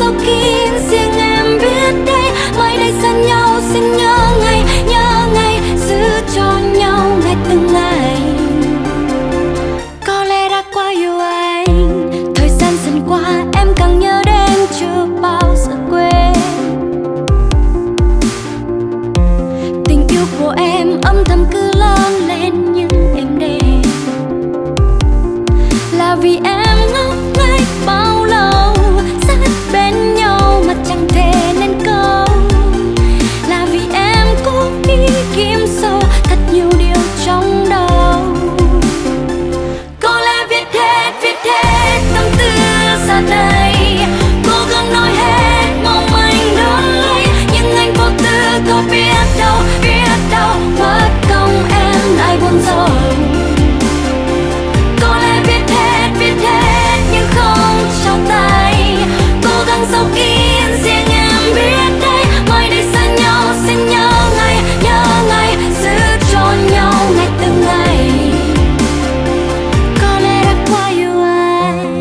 dấu kín riêng em biết đây. Mai đây xa nhau xin nhớ ngày giữ cho nhau ngày từng ngày. Có lẽ đã quá yêu anh, thời gian dần qua em càng nhớ đến chưa bao giờ quên. Tình yêu của em âm thầm cứ lớn lên những êm đềm, là vì em ngốc nghếch bao lâu sát bên nhau mà chẳng thể nên câu. Là vì em cố ý kiếm sâu thật nhiều điều trong đầu. Có lẽ viết hết tâm tư ra đây, cố gắng nói hết mong anh đón lấy. Nhưng anh vô tư có biết đâu mất công em lại buồn rầu. Dấu kín riêng em biết đây. Mai đây xa nhau xin nhớ ngày giữ cho nhau ngày từng ngày. Có lẽ đã quá yêu anh.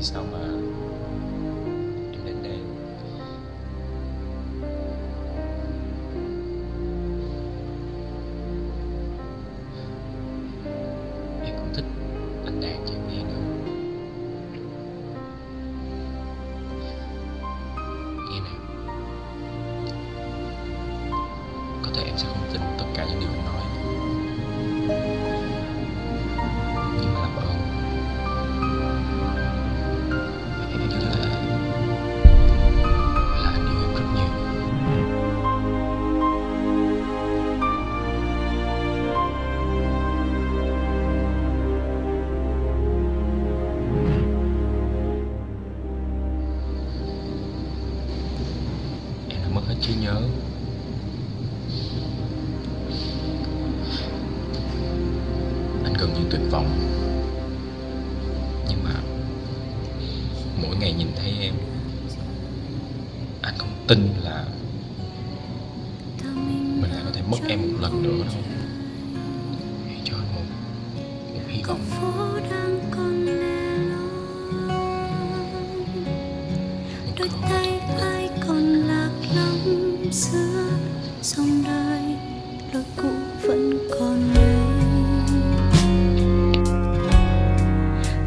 Sao mà em đến đây? Em cũng thích anh Đạt chứ em nữa. Nghe nè, có thể em sẽ không tin tất cả những điều anh nói, nhưng mà làm ơn chứ nhớ. Anh gần như tuyệt vọng, nhưng mà mỗi ngày nhìn thấy em, anh không tin là mình lại có thể mất em một lần nữa đâu. Hãy cho anh một hy vọng. Giữa dòng đời đôi cũ vẫn còn đây,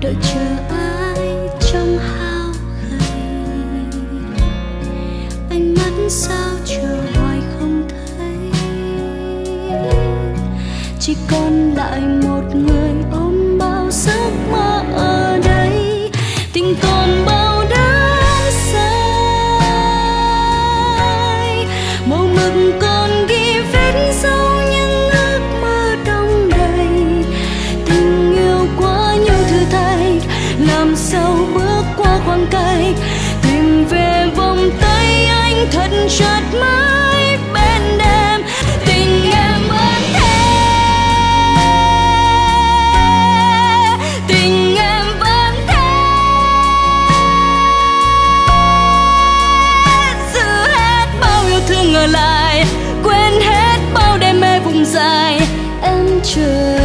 đợi chờ ai trong hao gầy. Ánh mắt sao chờ hoài không thấy, chỉ còn lại một người ôm bao giấc mơ ở đây. Tình còn bao thân chợt mãi bên đêm. Tình em vẫn thế, tình em vẫn thế, giữ hết bao yêu thương ở lại, quên hết bao đêm mê vùng dài. Em chờ